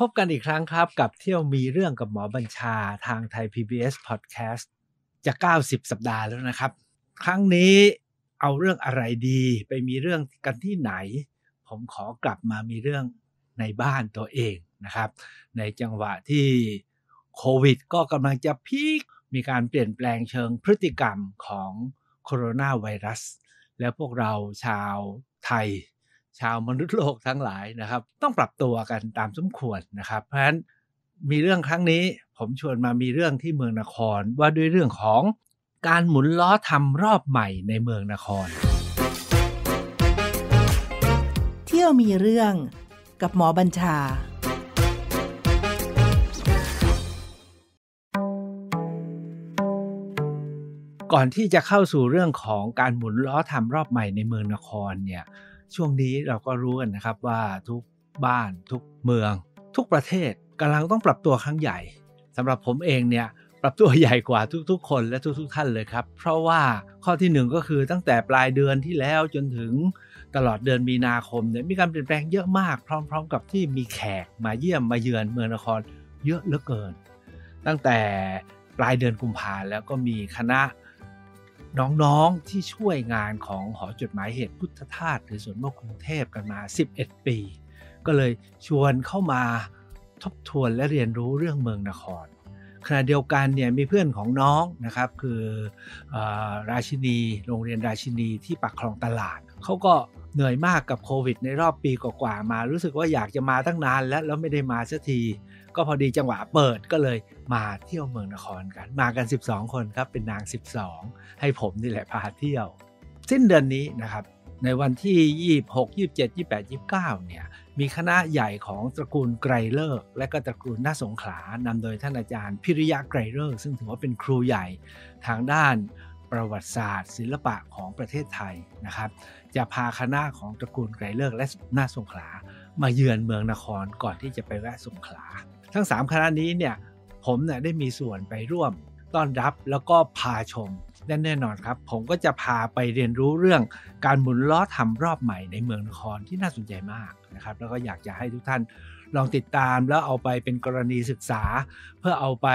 พบกันอีกครั้งครับกับเที่ยวมีเรื่องกับหมอบัญชาทางไทย PBS Podcast จะ90สัปดาห์แล้วนะครับครั้งนี้เอาเรื่องอะไรดีไปมีเรื่องกันที่ไหนผมขอกลับมามีเรื่องในบ้านตัวเองนะครับในจังหวะที่โควิดก็กำลังจะพีคมีการเปลี่ยนแปลงเชิงพฤติกรรมของโคโรนาไวรัสแล้วพวกเราชาวไทยชาวมนุษย์โลกทั้งหลายนะครับต้องปรับตัวกันตามสมควรนะครับเพราะฉะนั้นมีเรื่องครั้งนี้ผมชวนมามีเรื่องที่เมืองนครว่าด้วยเรื่องของการหมุนล้อทำรอบใหม่ในเมืองนครเที่ยวมีเรื่องกับหมอบัญชาก่อนที่จะเข้าสู่เรื่องของการหมุนล้อทำรอบใหม่ในเมืองนครเนี่ยช่วงนี้เราก็รู้กันนะครับว่าทุกบ้านทุกเมืองทุกประเทศกำลังต้องปรับตัวครั้งใหญ่สำหรับผมเองเนี่ยปรับตัวใหญ่กว่าทุกๆคนและทุกๆท่านเลยครับเพราะว่าข้อที่หนึ่งก็คือตั้งแต่ปลายเดือนที่แล้วจนถึงตลอดเดือนมีนาคมเนี่ยมีการเปลี่ยนแปลงเยอะมากพร้อมๆกับที่มีแขกมาเยี่ยมมาเยือนเมืองนครเยอะเหลือเกินตั้งแต่ปลายเดือนกุมภาพันธ์แล้วก็มีคณะน้องๆที่ช่วยงานของหอจดหมายเหตุพุทธทาสหรือสวนโมกกรุงเทพกันมา11ปีก็เลยชวนเข้ามาทบทวนและเรียนรู้เรื่องเมืองนครขณะเดียวกันเนี่ยมีเพื่อนของน้องนะครับคือราชินีโรงเรียนราชินีที่ปากคลองตลาดเขาก็เหนื่อยมากกับโควิดในรอบปีกว่าๆมารู้สึกว่าอยากจะมาตั้งนานแล้วไม่ได้มาสักทีก็พอดีจังหวะเปิดก็เลยมาเที่ยวเมืองนครกันมากัน12คนครับเป็นนาง12ให้ผมนี่แหละพาเที่ยวสิ้นเดือนนี้นะครับในวันที่26 27 28 29เนี่ยมีคณะใหญ่ของตระกูลไกรเลิกษ์และก็ตระกูลนาสงขลานำโดยท่านอาจารย์พิริยะไกรเลิกษ์ซึ่งถือว่าเป็นครูใหญ่ทางด้านประวัติศาสตร์ศิลปะของประเทศไทยนะครับจะพาคณะของตระกูลไกรเลิกษ์และนาสงขลามาเยือนเมืองนครก่อนที่จะไปแวะสงขลาทั้ง3คณะนี้เนี่ยผมเนี่ยได้มีส่วนไปร่วมต้อนรับแล้วก็พาชมและแน่นอนครับผมก็จะพาไปเรียนรู้เรื่องการหมุนล้อทำรอบใหม่ในเมืองนครที่น่าสนใจมากนะครับแล้วก็อยากจะให้ทุกท่านลองติดตามแล้วเอาไปเป็นกรณีศึกษาเพื่อเอาไป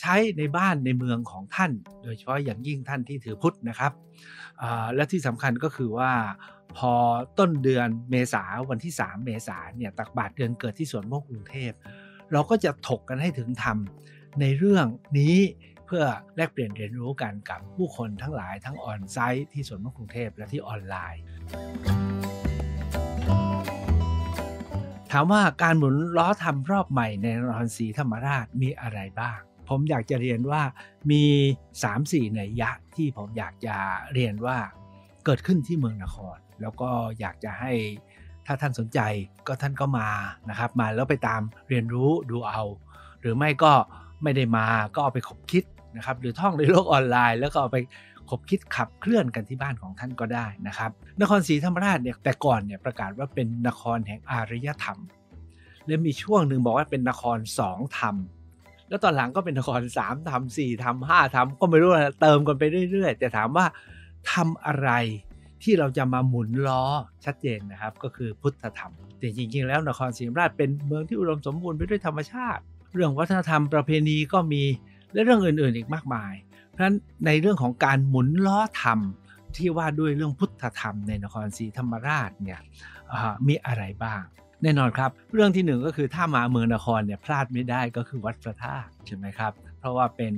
ใช้ในบ้านในเมืองของท่านโดยเฉพาะอย่างยิ่งท่านที่ถือพุทธนะครับและที่สำคัญก็คือว่าพอต้นเดือนเมษาวันที่3เมษาเนี่ยตักบาตรเดือนเกิดที่สวนโมกกรุงเทพเราก็จะถกกันให้ถึงธรรมในเรื่องนี้เพื่อแลกเปลี่ยนเรียนรู้กันกับผู้คนทั้งหลายทั้งออนไซต์ที่สวนโมกกรุงเทพและที่ออนไลน์ถามว่าการหมุนล้อทำรอบใหม่ในนครศรีธรรมราชมีอะไรบ้างผมอยากจะเรียนว่ามี 3-4 นัยยะที่ผมอยากจะเรียนว่าเกิดขึ้นที่เมืองนครแล้วก็อยากจะให้ถ้าท่านสนใจก็ท่านก็มานะครับมาแล้วไปตามเรียนรู้ดูเอาหรือไม่ก็ไม่ได้มาก็เอาไปขบคิดนะครับหรือท่องในโลกออนไลน์แล้วก็เอาไปขบคิดขับเคลื่อนกันที่บ้านของท่านก็ได้นะครับนครศรีธรรมราชเนี่ยแต่ก่อนเนี่ยประกาศว่าเป็นนครแห่งอารยธรรมและมีช่วงหนึ่งบอกว่าเป็นนครสองธรรมแล้วตอนหลังก็เป็นนคร3ธรรม4ธรรม5ธรรมก็ไม่รู้นะเติมกันไปเรื่อยๆแต่ถามว่าทำอะไรที่เราจะมาหมุนล้อชัดเจนนะครับก็คือพุทธธรรมแต่จริงๆแล้วนครศรีธรรมราชเป็นเมืองที่อุดมสมบูรณ์ไปด้วยธรรมชาติเรื่องวัฒนธรรมประเพณีก็มีและเรื่องอื่นๆอีกมากมายเพราะฉะนั้นในเรื่องของการหมุนล้อธรรมที่ว่าด้วยเรื่องพุทธธรรมในนครศรีธรรมราชเนี่ยมีอะไรบ้างแน่นอนครับเรื่องที่1ก็คือถ้ามาเมืองนครเนี่ยพลาดไม่ได้ก็คือวัดพระธาตุใช่ไหมครับเพราะว่าเป็น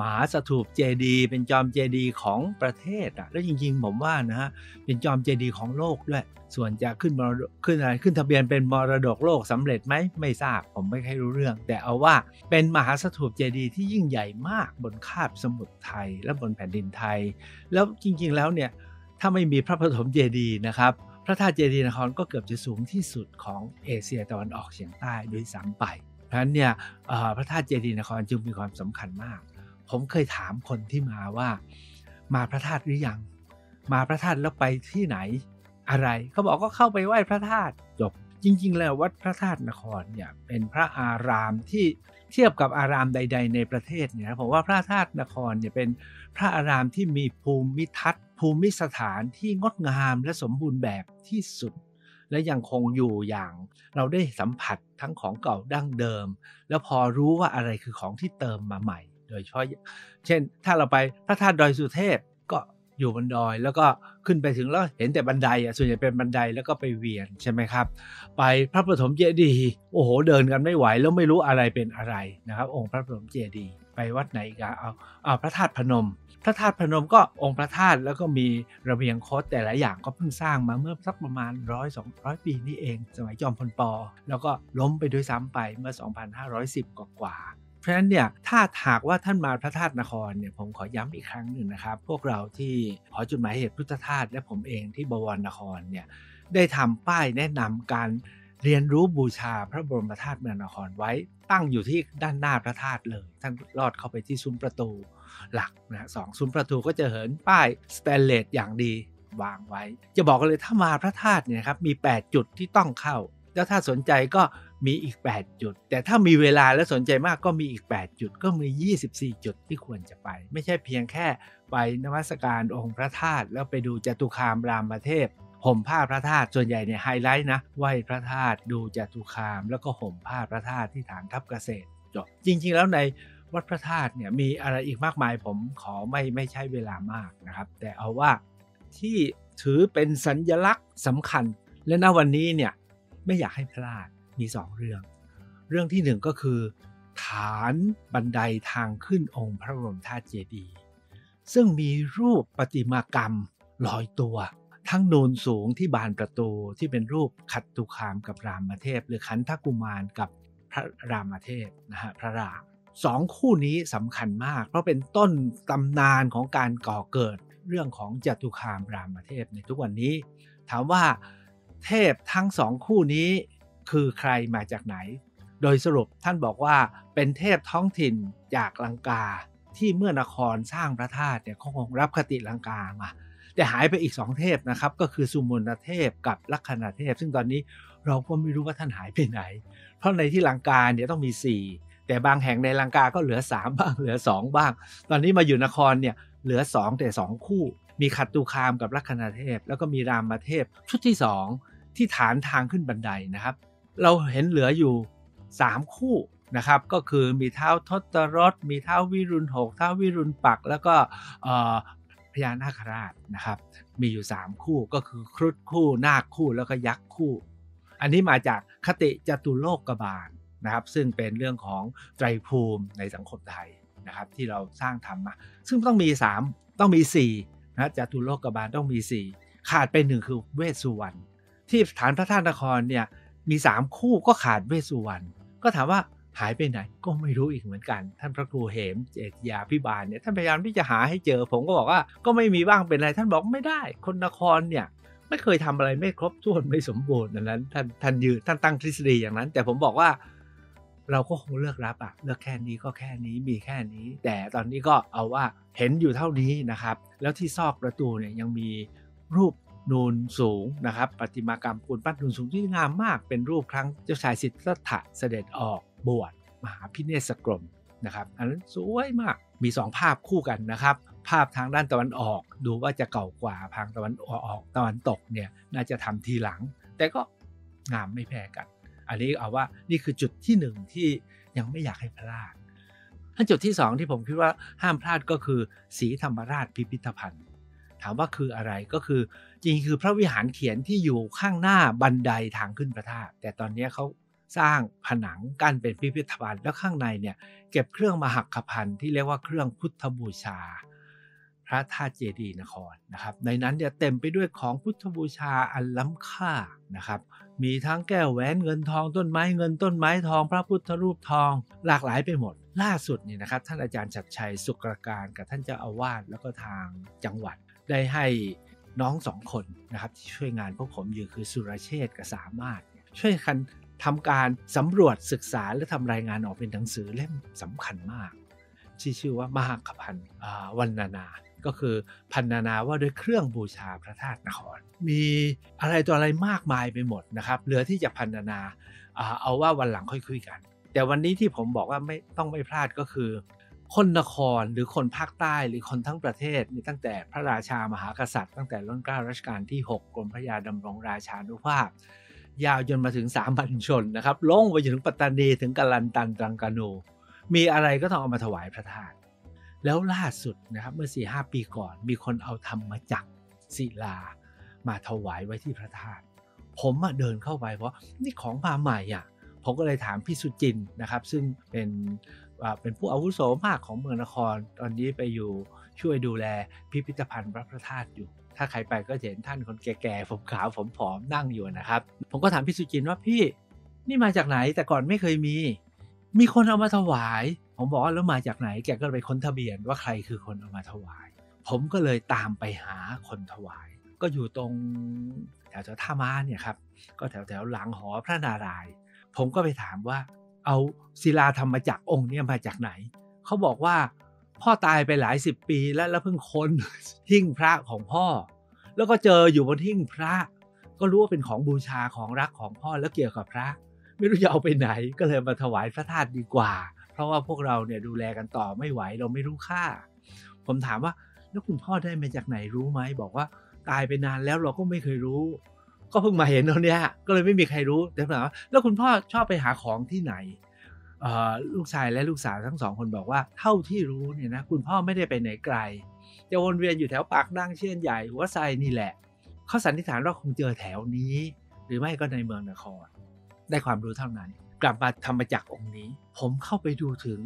มหาสถูปเจดีย์เป็นจอมเจดีย์ของประเทศอ่ะแล้วจริงๆผมว่านะฮะเป็นจอมเจดีย์ของโลกด้วยส่วนจะขึ้นทะเบียนเป็นมรดกโลกสำเร็จไหมไม่ทราบผมไม่เคยรู้เรื่องแต่เอาว่าเป็นมหาสถูปเจดีย์ที่ยิ่งใหญ่มากบนคาบสมุทรไทยและบนแผ่นดินไทยแล้วจริงๆแล้วเนี่ยถ้าไม่มีพระปฐมเจดีย์นะครับพระธาตุเจดีย์นครก็เกือบจะสูงที่สุดของเอเชียตะวันออกเฉียงใต้ด้วยซ้ำไปเพราะฉะนั้นเนี่ยพระธาตุเจดีย์นครจึงมีความสำคัญมากผมเคยถามคนที่มาว่ามาพระธาตุหรือยังมาพระธาตุแล้วไปที่ไหนอะไรเขาบอกก็เข้าไปไหว้พระธาตุจบจริงๆแล้ววัดพระธาตุนครเนี่ยเป็นพระอารามที่เทียบกับอารามใดๆในประเทศเนี่ยผมว่าพระธาตุนครเนี่ยเป็นพระอารามที่มีภูมิทัศน์ภูมิสถานที่งดงามและสมบูรณ์แบบที่สุด และยังคงอยู่อย่างเราได้สัมผัสทั้งของเก่าดั้งเดิมแล้วพอรู้ว่าอะไรคือของที่เติมมาใหม่โดยเฉพาะเช่นถ้าเราไปพระธาตุดอยสุเทพก็อยู่บนดอยแล้วก็ขึ้นไปถึงแล้วเห็นแต่บันไดส่วนใหญ่เป็นบันไดแล้วก็ไปเวียนใช่ไหมครับไปพระปฐมเจดีย์โอ้โหเดินกันไม่ไหวแล้วไม่รู้อะไรเป็นอะไรนะครับองค์พระปฐมเจดีย์ไปวัดไหนก็เอาพระธาตุพนมก็องค์พระธาตุแล้วก็มีระเบียงโคตรแต่ละอย่างก็เพิ่งสร้างมาเมื่อสักประมาณ100-200 ปีนี่เองสมัยจอมพลป.แล้วก็ล้มไปด้วยซ้ำไปเมื่อ2510กว่าเพราะฉะนั้นเนี่ยถ้าหากว่าท่านมาพระธาตุนครเนี่ยผมขอย้ำอีกครั้งหนึ่งนะครับพวกเราที่หอจดหมายเหตุพุทธธาตุและผมเองที่บวรนครเนี่ยได้ทำป้ายแนะนำการเรียนรู้บูชาพระบรมธาตุเมืองนครไว้ตั้งอยู่ที่ด้านหน้าพระธาตุเลยท่านลอดเข้าไปที่ซุ้มประตูหลักนะสองซุ้มประตูก็จะเห็นป้ายสแตนเลสอย่างดีวางไว้จะบอกกันเลยถ้ามาพระธาตุเนี่ยครับมี8จุดที่ต้องเข้าแล้วถ้าสนใจก็มีอีก8จุดแต่ถ้ามีเวลาและสนใจมากก็มีอีก8จุดก็มี24จุดที่ควรจะไปไม่ใช่เพียงแค่ไปนมัสการองค์พระธาตุแล้วไปดูจตุคามรามเทพห่มผ้าพระธาตุส่วนใหญ่เนี่ยไฮไลท์นะไหว้พระธาตุดูจตุคามแล้วก็ห่มผ้าพระธาตุที่ฐานทัพเกษตรจบจริงๆแล้วในวัดพระธาตุเนี่ยมีอะไรอีกมากมายผมขอไม่ใช้เวลามากนะครับแต่เอาว่าที่ถือเป็นสัญลักษณ์สำคัญและณวันนี้เนี่ยไม่อยากให้พลาดมี2เรื่องที่1ก็คือฐานบันไดทางขึ้นองค์พระบรมธาตุเจดีย์ซึ่งมีรูปประติมากรรมลอยตัวทั้งนูนสูงที่บานประตูที่เป็นรูปขัตตุคามกับรามเทพหรือขันธกุมารกับพระรามเทพนะฮะพระราม2คู่นี้สำคัญมากเพราะเป็นต้นตำนานของการก่อเกิดเรื่องของจตุคามรามเทพในทุกวันนี้ถามว่าเทพทั้ง2คู่นี้คือใครมาจากไหนโดยสรุปท่านบอกว่าเป็นเทพท้องถิ่นจากลังกาที่เมื่อนครสร้างพระธาตุเนี่ยคงรับคติลังกามาแต่หายไปอีก2เทพนะครับก็คือสุมนเทพกับลัคนาเทพซึ่งตอนนี้เราก็ไม่รู้ว่าท่านหายไปไหนเพราะในที่ลังกาเนี่ยต้องมี4แต่บางแห่งในลังกาก็เหลือ3บ้างเหลือ2บ้างตอนนี้มาอยู่นครเนี่ยเหลือ2แต่2คู่มีขัตตุคามกับลัคนาเทพแล้วก็มีรามเทพชุดที่2ที่ฐานทางขึ้นบันไดนะครับเราเห็นเหลืออยู่3คู่นะครับก็คือมีเท้าทศรถมีเท้าวิรุณ6เท้าวิรุณปักแล้วก็พญานาคราชนะครับมีอยู่3คู่ก็คือครุฑคู่นาคคู่แล้วก็ยักษ์คู่อันนี้มาจากคติจตุโลกบาลนะครับซึ่งเป็นเรื่องของไตรภูมิในสังคมไทยนะครับที่เราสร้างทำมาซึ่งต้องมี3ต้องมี4นะจตุโลกบาลต้องมี4ขาดไป1คือเวสสุวรรณที่ฐานพระธาตุนครเนี่ยมี3คู่ก็ขาดเวสสุวรรณก็ถามว่าหายไปไหนก็ไม่รู้อีกเหมือนกันท่านพระครูเหมเจติยาภิบาลเนี่ยท่านพยายามที่จะหาให้เจอผมก็บอกว่าก็ไม่มีบ้างเป็นไรท่านบอกไม่ได้คนนครเนี่ยไม่เคยทำอะไรไม่ครบถ้วนไม่สมบูรณ์ดังนั้นท่านยืนท่านตั้งทฤษฎีอย่างนั้นแต่ผมบอกว่าเราก็คงเลือกรับเลือกแค่นี้ก็แค่นี้มีแค่นี้แต่ตอนนี้ก็เอาว่าเห็นอยู่เท่านี้นะครับแล้วที่ซอกประตูเนี่ยยังมีรูปนูนสูงนะครับประติมากรรมปูนปั้นนูนสูงที่งามมากเป็นรูปครั้งเจ้าชายสิทธัตถะเสด็จออกบวชมหาพิเนศกรมนะครับอันนั้นสวยมากมี2ภาพคู่กันนะครับภาพทางด้านตะวันออกดูว่าจะเก่ากว่าทางตะวันตกเนี่ยน่าจะทำทีหลังแต่ก็งามไม่แพ้กันอันนี้เอาว่านี่คือจุดที่1ที่ยังไม่อยากให้พลาดและจุดที่2ที่ผมคิดว่าห้ามพลาดก็คือศรีธรรมราชพิพิธภัณฑ์ถามว่าคืออะไรก็คือจริงคือพระวิหารเขียนที่อยู่ข้างหน้าบันไดทางขึ้นพระธาตุแต่ตอนนี้เขาสร้างผนังกั้นเป็นพิพิธภัณฑ์แล้วข้างในเนี่ยเก็บเครื่องมหักขภัณฑ์ที่เรียกว่าเครื่องพุทธบูชาพระธาตุเจดีย์นครนะครับในนั้นเนี่ยเต็มไปด้วยของพุทธบูชาอันล้ำค่านะครับมีทั้งแก้วแหวนเงินทองต้นไม้เงินต้นไม้ทองพระพุทธรูปทองหลากหลายไปหมดล่าสุดนี่นะครับท่านอาจารย์ชัดชัยสุกรการกับท่านเจ้าอาวาสแล้วก็ทางจังหวัดได้ให้น้อง2คนนะครับที่ช่วยงานพวกผมอยู่คือสุรเชษฐ์กับสามารถช่วยกันทำการสำรวจศึกษาและทำรายงานออกเป็นหนังสือเล่มสำคัญมากที่ชื่อว่ามหักขภัณฑ์วรรณนาก็คือพรรณนาว่าด้วยเครื่องบูชาพระธาตุนครมีอะไรต่ออะไรมากมายไปหมดนะครับเหลือที่จะพรรณนาเอาว่าวันหลังค่อยคุยกันแต่วันนี้ที่ผมบอกว่าไม่ต้องไม่พลาดก็คือ คนนครหรือคนภาคใต้หรือคนทั้งประเทศนี่ตั้งแต่พระราชามหากษัตริย์ตั้งแต่รัชกาลที่6กรมพระยาดำรงราชานุภาพยาวจนมาถึงสามัญชนนะครับลงไปถึงปัตตานีถึงกาลันตันตรังกานูมีอะไรก็ต้องเอามาถวายพระธาตุแล้วล่าสุดนะครับเมื่อ 4-5 ปีก่อนมีคนเอาธรรมจักรศิลามาถวายไว้ที่พระธาตุผมเดินเข้าไปเพราะนี่ของมาใหม่อ่ะผมก็เลยถามพี่สุจินนะครับซึ่งเป็นผู้อาวุโสมากของเมืองนครตอนนี้ไปอยู่ช่วยดูแลพิพิธภัณฑ์พระธาตุอยู่ถ้าใครไปก็เห็นท่านคนแก่ๆผมขาวผมผอมนั่งอยู่นะครับผมก็ถามพี่สุจินว่าพี่นี่มาจากไหนแต่ก่อนไม่เคยมีคนเอามาถวายผมบอกว่าแล้วมาจากไหนแกก็ไปค้นทะเบียนว่าใครคือคนเอามาถวายผมก็เลยตามไปหาคนถวายก็อยู่ตรงแถวท่าม้าเนี่ยครับก็แถวหลังหอพระนารายณ์ผมก็ไปถามว่าเอาศิลาธรรมจักรองค์นี้มาจากไหนเขาบอกว่าพ่อตายไปหลายสิบปีแล้วเพิ่งค้นหิ้งพระของพ่อแล้วก็เจออยู่บนหิ้งพระก็รู้ว่าเป็นของบูชาของรักของพ่อแล้วเกี่ยวกับพระไม่รู้จะเอาไปไหนก็เลยมาถวายพระธาตุดีกว่าเพราะว่าพวกเราเนี่ยดูแลกันต่อไม่ไหวเราไม่รู้ค่าผมถามว่าแล้วคุณพ่อได้มาจากไหนรู้ไหมบอกว่าตายไปนานแล้วเราก็ไม่เคยรู้ก็เพิ่งมาเห็นตอนนี้ก็เลยไม่มีใครรู้แต่ถามว่าแล้วคุณพ่อชอบไปหาของที่ไหนลูกชายและลูกสาวทั้งสองคนบอกว่าเท่าที่รู้เนี่ยนะคุณพ่อไม่ได้ไปไหนไกลจะวนเวียนอยู่แถวปากด่านเชียนใหญ่หัวไซนี่แหละเขาสันนิษฐานว่าคงเจอแถวนี้หรือไม่ก็ในเมืองนครได้ความรู้เท่านั้นกลับมาธรรมจักรองค์นี้ผมเข้าไปดูถึง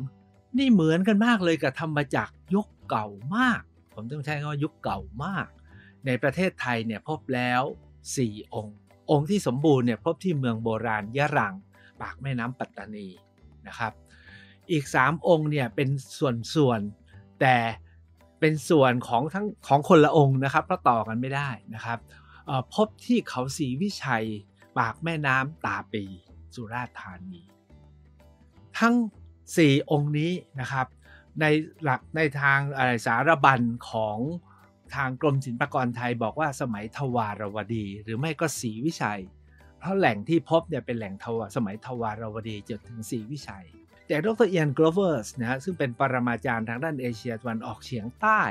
นี่เหมือนกันมากเลยกับธรรมจักรยุคเก่ามากผมต้องใช้คำว่ายุคเก่ามากในประเทศไทยเนี่ยพบแล้ว4องค์ที่สมบูรณ์เนี่ยพบที่เมืองโบราณยะรังปากแม่น้ำปัตตานีนะครับอีก3องค์เนี่ยเป็นส่วนแต่เป็นส่วนของทั้งของคนละองค์นะครับเพราะต่อกันไม่ได้นะครับพบที่เขาศรีวิชัยปากแม่น้ำตาปีสุราษฎร์ธานีทั้ง4องค์นี้นะครับในหลักในทางสารบัญของทางกรมศิลปากรไทยบอกว่าสมัยทวารวดีหรือไม่ก็ศรีวิชัยเพราะแหล่งที่พบเนี่ยเป็นแหล่งสมัยทวารวดีจนถึงศรีวิชัยแต่ดร.เอียน โกลเวอร์สนะฮะซึ่งเป็นปรมาจารย์ทางด้านเอเชียตะวันออกเฉียงใต้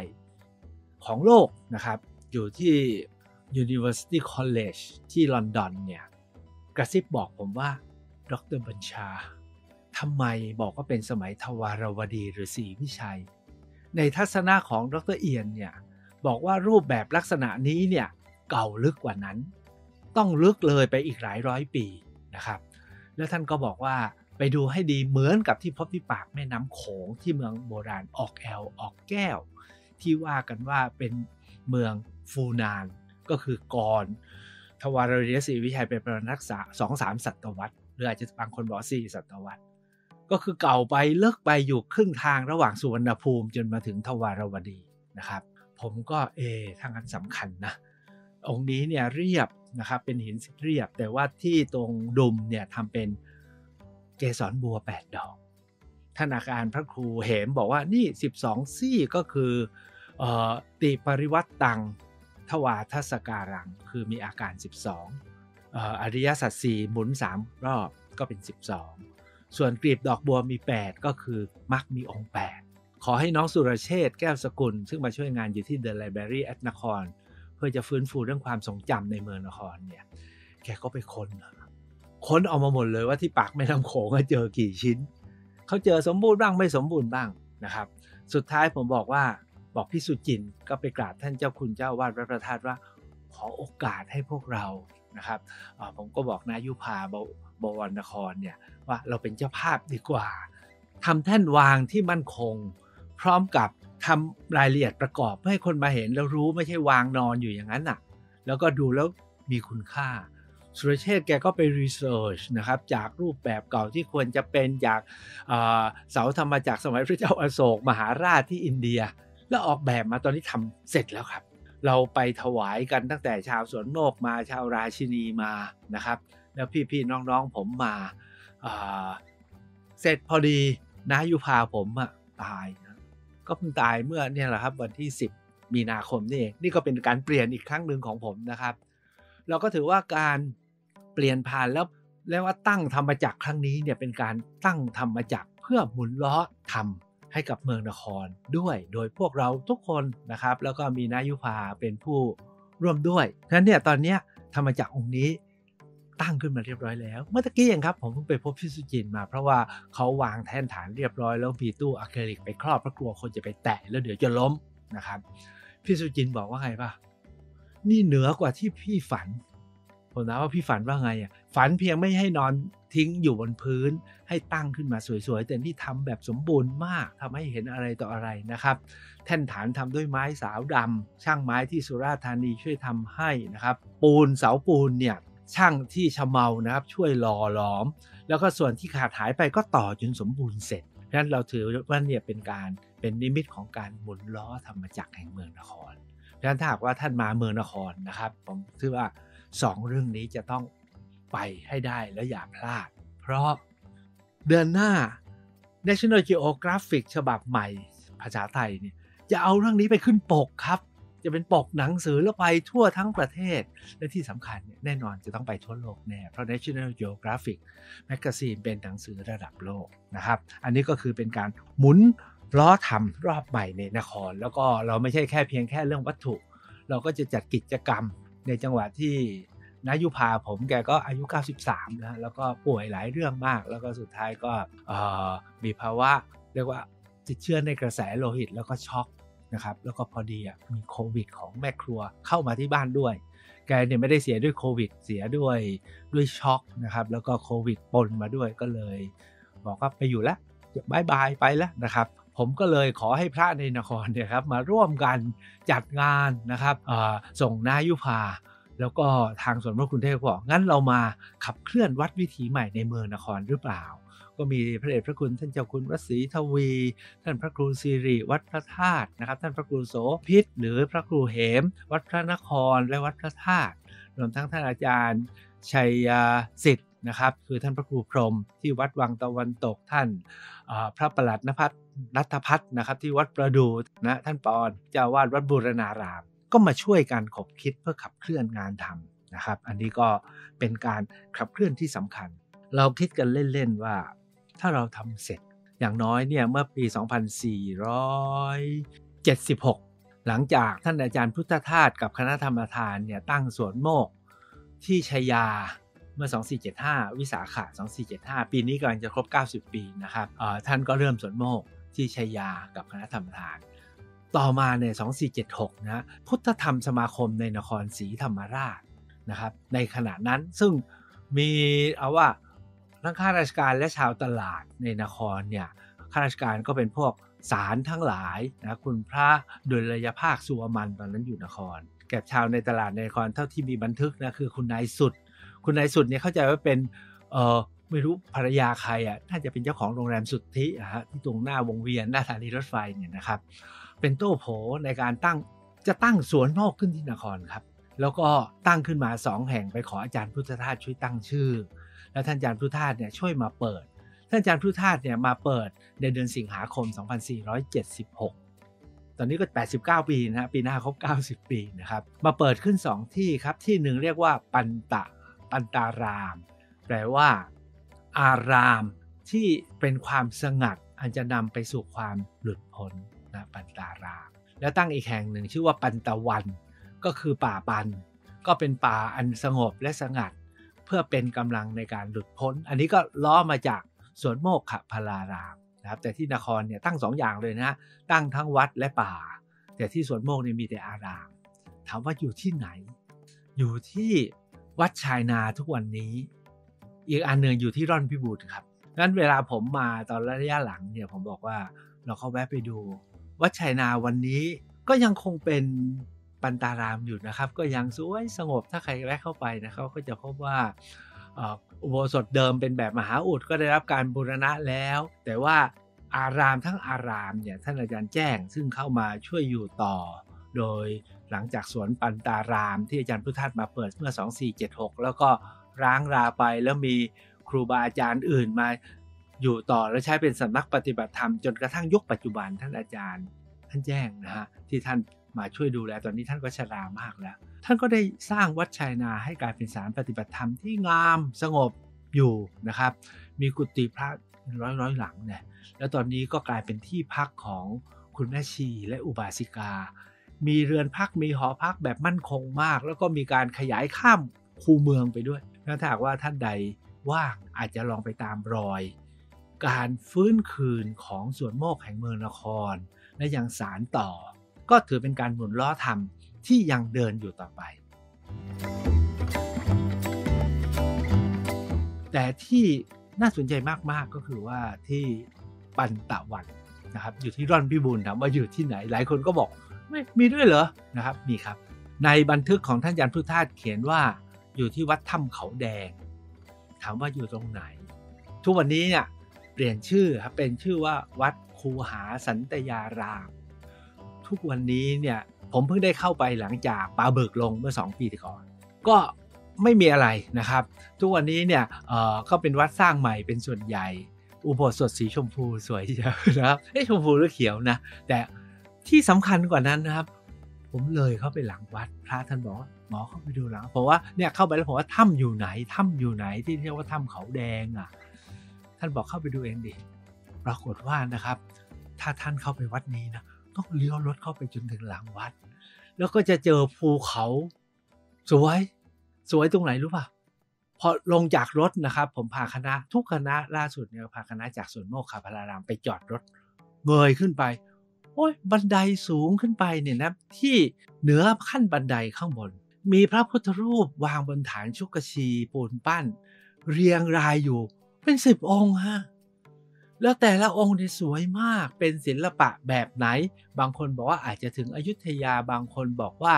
ของโลกนะครับอยู่ที่ University College ที่ลอนดอนเนี่ยกระซิบบอกผมว่าดร.บัญชาทำไมบอกว่าเป็นสมัยทวารวดีหรือศรีวิชัยในทัศนะของดร.เอียนเนี่ยบอกว่ารูปแบบลักษณะนี้เนี่ยเก่าลึกกว่านั้นต้องลึกเลยไปอีกหลายร้อยปีนะครับแล้วท่านก็บอกว่าไปดูให้ดีเหมือนกับที่พบที่ปากแม่น้ำโขงที่เมืองโบราณออกแอลออกแก้วที่ว่ากันว่าเป็นเมืองฟูนานก็คือก่อนทวารวดีศรีวิชัยเป็นประมาณ 2-3 ศตวรรษหรืออาจจะบางคนบอก4ศตวรรษก็คือเก่าไปลึกไปอยู่ครึ่งทางระหว่างสุวรรณภูมิจนมาถึงทวารวดีนะครับผมก็ทางนั้นสำคัญนะองค์นี้เนี่ยเรียบนะครับเป็นหินเรียบแต่ว่าที่ตรงดุมเนี่ยทำเป็นเกสรบัว8ดอกท่านอาจารย์พระครูเหมบอกว่านี่12ซี่ก็คือติปริวัตตังทวาทัสการังคือมีอาการ12อริยสัจ4หมุน3รอบก็เป็น12ส่วนกลีบดอกบัวมี8ก็คือมรรคมีองค์8ขอให้น้องสุรเชษฐ์แก้วสกุลซึ่งมาช่วยงานอยู่ที่ The Library at นครเพื่อจะฟื้นฟูเรื่องความทรงจำในเมืองนครเนี่ยแกก็ไปค้นเอามาหมดเลยว่าที่ปากแม่น้ำโขงเจอกี่ชิ้นเขาเจอสมบูรณ์บ้างไม่สมบูรณ์บ้างนะครับสุดท้ายผมบอกพี่สุจินก็ไปกราบท่านเจ้าคุณเจ้าวาดวัดพระธาตุว่าขอโอกาสให้พวกเรานะครับผมก็บอกนายุภาบวรนครเนี่ยว่าเราเป็นเจ้าภาพดีกว่าทำแท่นวางที่มั่นคงพร้อมกับทำรายละเอียดประกอบให้คนมาเห็นแล้วรู้ไม่ใช่วางนอนอยู่อย่างนั้นน่ะแล้วก็ดูแล้วมีคุณค่าสุรเชษฐ์แกก็ไปรีเสิร์ชนะครับจากรูปแบบเก่าที่ควรจะเป็นจากเสาธรรมจักรสมัยพระเจ้าอโศกมหาราชที่อินเดียแล้วออกแบบมาตอนนี้ทำเสร็จแล้วครับเราไปถวายกันตั้งแต่ชาวสวนโนกมาชาวราชินีมานะครับแล้วพี่ๆน้องๆผมมาเสร็จพอดีนายุภาผมตายก็เพิ่งตายเมื่อเนี่ยแหละครับวันที่10มีนาคมนี่เองนี่ก็เป็นการเปลี่ยนอีกครั้งหนึ่งของผมนะครับเราก็ถือว่าการเปลี่ยนผ่านแล้วเรียกว่าตั้งธรรมจักรครั้งนี้เนี่ยเป็นการตั้งธรรมจักรเพื่อหมุนล้อธรรม ให้กับเมืองนครด้วยโดยพวกเราทุกคนนะครับแล้วก็มีนายุภาเป็นผู้ร่วมด้วยนั้นเนี่ยตอนนี้ธรรมจักรองค์นี้ตั้งขึ้นมาเรียบร้อยแล้วเมื่อกี้เองครับผมเพิ่งไปพบพี่สุจินมาเพราะว่าเขาวางแท่นฐานเรียบร้อยแล้วมีตู้อะคริลิกไปครอบเพราะกลัวคนจะไปแตะแล้วเดี๋ยวจะล้มนะครับพี่สุจินบอกว่าไงป่ะนี่เหนือกว่าที่พี่ฝันผมนะว่าพี่ฝันว่าไงอ่ะฝันเพียงไม่ให้นอนทิ้งอยู่บนพื้นให้ตั้งขึ้นมาสวยๆแต่นี่ทำแบบสมบูรณ์มากทำให้เห็นอะไรต่ออะไรนะครับแท่นฐานทำด้วยไม้สาวดำช่างไม้ที่สุราษฎร์ธานีช่วยทำให้นะครับปูนเสาปูนเนี่ยช่างที่ชะเมานะครับช่วยหล่อหลอมแล้วก็ส่วนที่ขาดหายไปก็ต่อจนสมบูรณ์เสร็จเพราะฉะนั้นเราถือว่าเนี่ยเป็นนิมิตของการหมุนล้อธรรมจักรแห่งเมืองนครเพราะฉะนั้นถ้าหากว่าท่านมาเมืองนครนะครับผมถือว่า2เรื่องนี้จะต้องไปให้ได้และอย่าพลาดเพราะเดือนหน้า National Geographic ฉบับใหม่ภาษาไทยเนี่ยจะเอาเรื่องนี้ไปขึ้นปกครับจะเป็นปกหนังสือแล้วไปทั่วทั้งประเทศและที่สำคัญแน่นอนจะต้องไปทั่วโลกแน่เพราะ National Geographic Magazine เป็นหนังสือระดับโลกนะครับอันนี้ก็คือเป็นการหมุนล้อธรรมรอบใหม่ในนครแล้วก็เราไม่ใช่แค่เพียงแค่เรื่องวัตถุเราก็จะจัดกิจกรรมในจังหวะที่นายุภาผมแกก็อายุ93นะแล้วก็ป่วยหลายเรื่องมากแล้วก็สุดท้ายก็มีภาวะเรียกว่าติดเชื้อในกระแสโลหิตแล้วก็ช็อกนะครับแล้วก็พอดีมีโควิดของแม่ครัวเข้ามาที่บ้านด้วยแกเนี่ยไม่ได้เสียด้วยโควิดเสียด้วยช็อกนะครับแล้วก็โควิดปนมาด้วยก็เลยบอกว่าไปอยู่แล้วบายบายไปแล้วนะครับผมก็เลยขอให้พระในนครเนี่ยครับมาร่วมกันจัดงานนะครับส่งนายุภาแล้วก็ทางสวนพระคุณเทพบอกงั้นเรามาขับเคลื่อนวัดวิถีใหม่ในเมืองนครหรือเปล่าก็มีพระเดชพระคุณท่านเจ้าคุณวสีทวีท่านพระครูสิริวัดพระธาตุนะครับท่านพระครูโสภิษหรือพระครูเหมวัดพระนครและวัดพระธาตุรวมทั้งท่านอาจารย์ชัยศิษย์นะครับคือท่านพระครูพรหมที่วัดวังตะวันตกท่านพระประหลัดณภัทรรัฐพัฒน์นะครับที่วัดประดูนะท่านปอนเจ้าวาดวัดบูรณารามก็มาช่วยกันขบคิดเพื่อขับเคลื่อนงานทำนะครับอันนี้ก็เป็นการขับเคลื่อนที่สำคัญเราคิดกันเล่นๆว่าถ้าเราทำเสร็จอย่างน้อยเนี่ยเมื่อปี2476หลังจากท่านอาจารย์พุทธทาสกับคณะธรรมทานเนี่ยตั้งสวนโมกข์ที่ชัยยาเมื่อ2475วิสาขะ2475ปีนี้กำลังจะครบ90ปีนะครับท่านก็เริ่มสวนโมกข์ที่ชัยยากับคณะธรรมทานต่อมาใน2476นะพุทธธรรมสมาคมในนครศรีธรรมราชนะครับในขณะนั้นซึ่งมีเอาว่าทั้งข้าราชการและชาวตลาดในนครเนี่ยข้าราชการก็เป็นพวกศาลทั้งหลายนะคุณพระดุลยภาคสุวรรณตอนนั้นอยู่นครแก่ชาวในตลาดในนครเท่าที่มีบันทึกนะคือคุณนายสุดเนี่ยเข้าใจว่าเป็นไม่รู้ภรรยาใครอ่ะน่าจะเป็นเจ้าของโรงแรมสุทธิฮะที่ตรงหน้าวงเวียนหน้าสถานีรถไฟเนี่ยนะครับเป็นโต้โผในการจะตั้งสวนนอกขึ้นที่นครครับแล้วก็ตั้งขึ้นมา2แห่งไปขออาจารย์พุทธทาสช่วยตั้งชื่อแล้วท่านอาจารย์พุทธทาสเนี่ยช่วยมาเปิดท่านอาจารย์พุทธทาสเนี่ยมาเปิดในเดือนสิงหาคม2476ตอนนี้ก็89ปีนะฮะปีหน้าครบ90ปีนะครับมาเปิดขึ้น2ที่ครับที่1เรียกว่าปันตารามแปลว่าอารามที่เป็นความสงัดอันจะนำไปสู่ความหลุดพ้นนะปันตารามแล้วตั้งอีกแห่งหนึ่งชื่อว่าปันตะวันก็คือป่าปันก็เป็นป่าอันสงบและสงัดเพื่อเป็นกำลังในการหลุดพ้นอันนี้ก็ล้อมาจากสวนโมกขพลารามนะครับแต่ที่นครเนี่ยตั้ง2อย่างเลยนะตั้งทั้งวัดและป่าแต่ที่สวนโมกเนี่ยมีแต่อารามถามว่าอยู่ที่ไหนอยู่ที่วัดชายนาทุกวันนี้อีกอันหนึ่งอยู่ที่ร่อนพิบูลครับงั้นเวลาผมมาตอนระยะหลังเนี่ยผมบอกว่าเราเข้าแวะไปดูวัดชัยนาวันนี้ก็ยังคงเป็นปันตารามอยู่นะครับก็ยังสวยสงบถ้าใครแวะเข้าไปนะครับก็จะพบว่าอุโบสถเดิมเป็นแบบมหาอุดก็ได้รับการบูรณะแล้วแต่ว่าอารามทั้งอารามเนี่ยท่านอาจารย์แจ้งซึ่งเข้ามาช่วยอยู่ต่อโดยหลังจากสวนปันตารามที่อาจารย์พุทธทาสมาเปิดเมื่อ2476แล้วก็ร้างราไปแล้วมีครูบาอาจารย์อื่นมาอยู่ต่อและใช้เป็นสำนักปฏิบัติธรรมจนกระทั่งยุคปัจจุบันท่านอาจารย์ท่านแจ้งนะฮะที่ท่านมาช่วยดูแลตอนนี้ท่านก็ชรามากแล้วท่านก็ได้สร้างวัดชัยนาให้กลายเป็นศาลปฏิบัติธรรมที่งามสงบอยู่นะครับมีกุฏิพระ เป็นร้อยหลังเนี่ยแล้วตอนนี้ก็กลายเป็นที่พักของคุณแม่ชีและอุบาสิกามีเรือนพักมีหอพักแบบมั่นคงมากแล้วก็มีการขยายข้ามคูเมืองไปด้วยแล้วถ้าหากว่าท่านใดว่างอาจจะลองไปตามรอยการฟื้นคืนของสวนโมกข์แห่งเมืองนครและยังสานต่อก็ถือเป็นการหมุนล้อธรรมที่ยังเดินอยู่ต่อไปแต่ที่น่าสนใจมากๆก็คือว่าที่ปันตะวันนะครับอยู่ที่ร่อนพิบูลถามว่าอยู่ที่ไหนหลายคนก็บอกไม่มีด้วยเหรอนะครับมีครับในบันทึกของท่านยันพุทธทาสเขียนว่าอยู่ที่วัดถ้ำเขาแดงถามว่าอยู่ตรงไหนทุกวันนี้เนี่ยเปลี่ยนชื่อครับเป็นชื่อว่าวัดคูหาสันตยารามทุกวันนี้เนี่ยผมเพิ่งได้เข้าไปหลังจากป่าเบิกลงเมื่อ2ปีก่อนก็ไม่มีอะไรนะครับทุกวันนี้เนี่ยก็เป็นวัดสร้างใหม่เป็นส่วนใหญ่อุโบสถสีชมพูสวยเยอะนะครับเอ๊ะชมพูหรือเขียวนะแต่ที่สำคัญกว่านั้นนะครับผมเลยเข้าไปหลังวัดพระท่านบอกหมอเข้าไปดูหลังเพราะว่าเนี่ยเข้าไปแล้วผมว่าถ้ำอยู่ไหนที่เรียกว่าถ้ำเขาแดงอ่ะท่านบอกเข้าไปดูเองดิปรากฏว่านะครับถ้าท่านเข้าไปวัดนี้นะต้องเลี้ยวรถเข้าไปจนถึงหลังวัดแล้วก็จะเจอภูเขาสวยตรงไหนรู้ป่ะพอลงจากรถนะครับผมพาคณะทุกคณะล่าสุดเนี่ยพาคณะจากสวนโมกขพารารามไปจอดรถเงยขึ้นไปโอ้ยบันไดสูงขึ้นไปเนี่ยนะที่เหนือขั้นบันไดข้างบนมีพระพุทธรูปวางบนฐานชุกชีปูนปั้นเรียงรายอยู่เป็น10องค์ฮะแล้วแต่ละองค์เนี่ยสวยมากเป็นศิลปะแบบไหนบางคนบอกว่าอาจจะถึงอยุธยาบางคนบอกว่า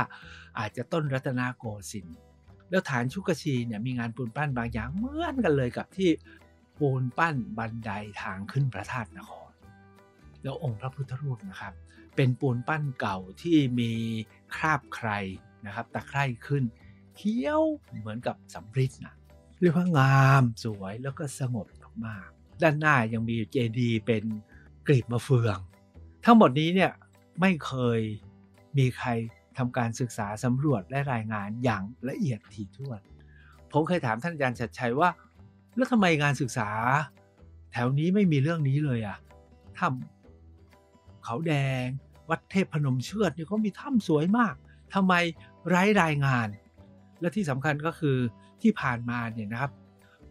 อาจจะต้นรัตนโกสินทร์แล้วฐานชุกชีเนี่ยมีงานปูนปั้นบางอย่างเหมือนกันเลยกับที่ปูนปั้นบันไดทางขึ้นพระธาตุนครแล้วองค์พระพุทธรูปนะครับเป็นปูนปั้นเก่าที่มีคราบใครนะครับตะไคร่ขึ้นเขียวเหมือนกับสำริดนะเรียกว่างามสวยแล้วก็สงบมากด้านหน้ายังมีเจดีย์เป็นกลีบมะเฟืองทั้งหมดนี้เนี่ยไม่เคยมีใครทำการศึกษาสำรวจและรายงานอย่างละเอียดถี่ถ้วนผมเคยถามท่านอาจารย์ชัดชัยว่าแล้วทำไมงานศึกษาแถวนี้ไม่มีเรื่องนี้เลยอ่ะถ้ำเขาแดงวัดเทพพนมเชือดเนี่ยเขามีถ้ำสวยมากทำไมไร้รายงานและที่สำคัญก็คือที่ผ่านมาเนี่ยนะครับ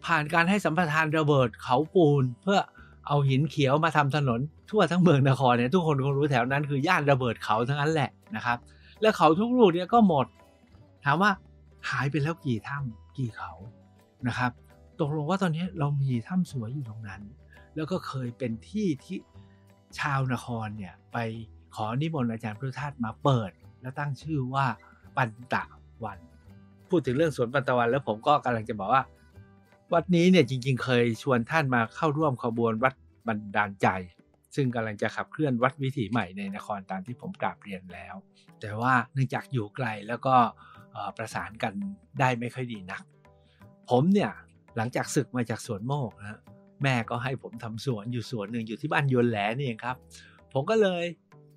ผ่านการให้สัมปทานระเบิดเขาปูนเพื่อเอาหินเขียวมาทำถนนทั่วทั้งเมืองนครเนี่ยทุกคนคงรู้แถวนั้นคือย่านระเบิดเขาทั้งนั้นแหละนะครับแล้วเขาทุกลูกเนี่ยก็หมดถามว่าหายไปแล้วกี่ถ้ำกี่เขานะครับตกลงว่าตอนนี้เรามีถ้ำสวยอยู่ตรงนั้นแล้วก็เคยเป็นที่ที่ชาวนครเนี่ยไปขอนิมนต์อาจารย์พุทธทาสมาเปิดแล้วตั้งชื่อว่าปันตะวันพูดถึงเรื่องสวนปันตะวันแล้วผมก็กำลังจะบอกว่าวัดนี้เนี่ยจริงๆเคยชวนท่านมาเข้าร่วมขบวนวัดบันดาลใจซึ่งกำลังจะขับเคลื่อนวัดวิถีใหม่ในนครตามที่ผมกราบเรียนแล้วแต่ว่าเนื่องจากอยู่ไกลแล้วก็ประสานกันได้ไม่ค่อยดีนักผมเนี่ยหลังจากศึกมาจากสวนโมกนะแม่ก็ให้ผมทำสวนอยู่สวนหนึ่งอยู่ที่บ้านยวนแหลนี่เองครับผมก็เลย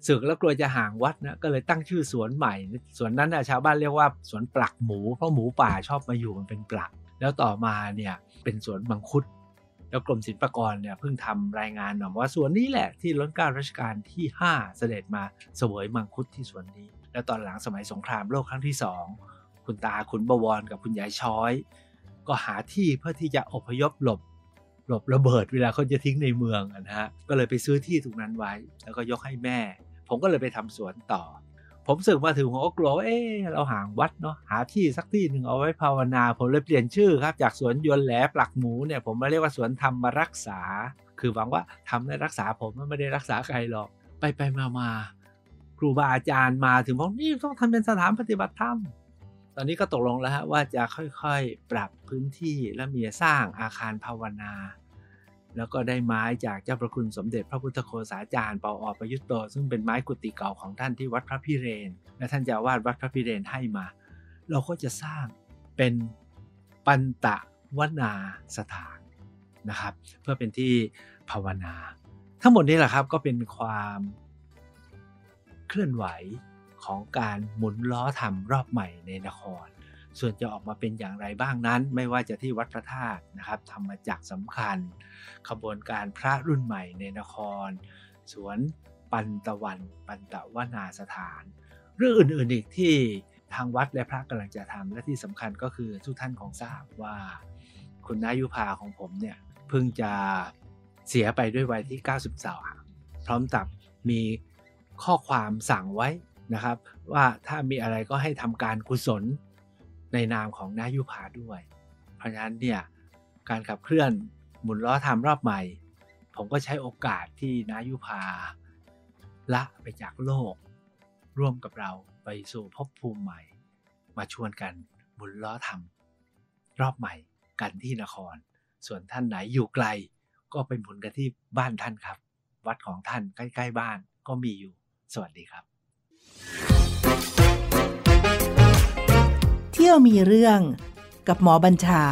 ศึกแล้วกลัวจะห่างวัดนะก็เลยตั้งชื่อสวนใหม่สวนนั้นชาวบ้านเรียกว่าสวนปลักหมูเพราะหมูป่าชอบมาอยู่มันเป็นปลักแล้วต่อมาเนี่ยเป็นสวนมังคุดแล้วกรมศิลปากรเนี่ยเพิ่งทำรายงานบอกว่าสวนนี้แหละที่ล้นเกล้ารัชกาลที่5เสด็จมาเสวยมังคุดที่สวนนี้แล้วตอนหลังสมัยสงครามโลกครั้งที่2คุณตาขุนบวรกับคุณยายช้อยก็หาที่เพื่อที่จะอพยพหลบระเบิดเวลาเขาจะทิ้งในเมืองนะฮะก็เลยไปซื้อที่ตรงนั้นไว้แล้วก็ยกให้แม่ผมก็เลยไปทำสวนต่อผมสึกมาถึงผมก็กลัวว่าเราห่างวัดเนาะหาที่สักที่หนึ่งเอาไว้ภาวนาผมเลยเปลี่ยนชื่อครับจากสวนยวนแหลปลักหมูเนี่ยผมมาเรียกว่าสวนธรรมรักษาคือหวังว่าทำได้รักษาผมไม่ได้รักษาใครหรอกไปมาครูบาอาจารย์มาถึงบอกนี่ต้องทำเป็นสถานปฏิบัติธรรมตอนนี้ก็ตกลงแล้วว่าจะค่อยๆปรับพื้นที่และมีสร้างอาคารภาวนาแล้วก็ได้ไม้จากเจ้าพระคุณสมเด็จพระพุทธโฆษาจารย์ปอ.ประยุตโตซึ่งเป็นไม้กุฏิเก่าของท่านที่วัดพระพิเรนและท่านเจ้าอาวาสวัดพระพิเรนให้มาเราก็จะสร้างเป็นปันตะวนาสถานนะครับเพื่อเป็นที่ภาวนาทั้งหมดนี้แหละครับก็เป็นความเคลื่อนไหวของการหมุนล้อธรรมรอบใหม่ในนคร ส่วนจะออกมาเป็นอย่างไรบ้างนั้นไม่ว่าจะที่วัดพระธาตุนะครับธรรมจักรสำคัญขบวนการพระรุ่นใหม่ในนครสวนปันตะวนาสถานเรื่องอื่นๆอีกที่ทางวัดและพระกำลังจะทำและที่สำคัญก็คือทุกท่านคงทราบว่าคุณนายุภาของผมเนี่ยเพิ่งจะเสียไปด้วยวัยที่93พร้อมกับมีข้อความสั่งไว้นะครับว่าถ้ามีอะไรก็ให้ทำการกุศลในนามของนายุภาด้วยเพราะฉะนั้นเนี่ยการขับเคลื่อนหมุนล้อธรรมรอบใหม่ผมก็ใช้โอกาสที่นายุภาละไปจากโลกร่วมกับเราไปสู่ภพภูมิใหม่มาชวนกันหมุนล้อธรรมรอบใหม่กันที่นครส่วนท่านไหนอยู่ไกลก็ไปหมุนกันที่บ้านท่านครับวัดของท่านใกล้ๆบ้านก็มีอยู่สวัสดีครับเที่ยวมีเรื่องกับหมอบัญชา